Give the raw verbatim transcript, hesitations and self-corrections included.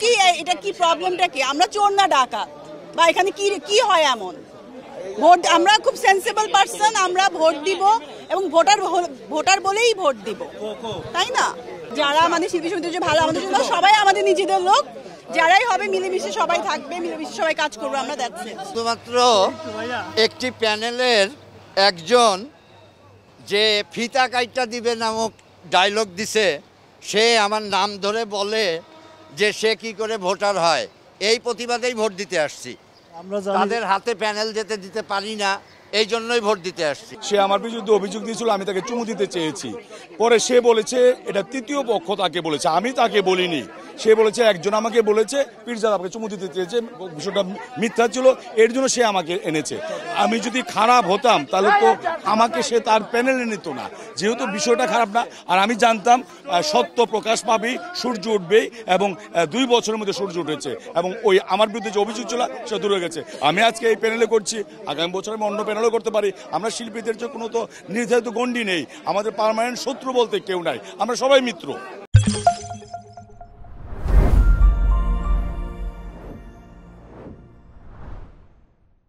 কি এটা কি প্রবলেমটা কি? আমরা চোর না ডাকা, বা এখানে কি কি হয় এমন? ভোট আমরা খুব সেন্সিবল পার্সন, আমরা ভোট দিব এবং ভোটার ভোটার বলেই ভোট দিব, তাই না? যারা আমাদের শিল্পী সমিতির যে ভালো, আমাদের জন্য সবাই আমাদের নিজেদের লোক, যারাই হবে মিলেমিশে সবাই থাকবে, মিলেমিশে সবাই কাজ করবো আমরা। শুধুমাত্র একটি প্যানেলের একজন যে ফিতা কাইটা দিবে নামক ডায়লগ দিছে, সে আমার নাম ধরে বলে যে সে কি করে ভোটার হয়, এই প্রতিবাদেই ভোট দিতে আসছি। তাদের হাতে প্যানেল যেতে দিতে পারি না, এই জন্যই ভোট দিতে আসছি। সে আমার বিরুদ্ধে অভিযোগ দিয়েছিল, আমি তাকে চুমু দিতে চেয়েছি, পরে সে বলেছে এটা তৃতীয় পক্ষ তাকে বলেছে, আমি তাকে বলিনি। সে বলেছে একজন আমাকে বলেছে পীরজাদা আমাকে চুমু দিতে চেয়েছে, বিষয়টা মিথ্যা ছিল, এর জন্য সে আমাকে এনেছে। আমি যদি খারাপ হতাম তাহলে তো আমাকে সে তার প্যানেলে নিত না, যেহেতু বিষয়টা খারাপ না। আর আমি জানতাম সত্য প্রকাশ পাবেই, সূর্য উঠবেই, এবং দুই বছরের মধ্যে সূর্য উঠেছে, এবং ওই আমার বিরুদ্ধে যে অভিযোগ ছিল সে দূরে গেছে। আমি আজকে এই প্যানেলে করছি, আগামী বছর আমি অন্য প্যানেলও করতে পারি। আমরা শিল্পীদের যে কোনো তো নির্ধারিত গণ্ডি নেই, আমাদের পার্মানেন্ট শত্রু বলতে কেউ নাই, আমরা সবাই মিত্র।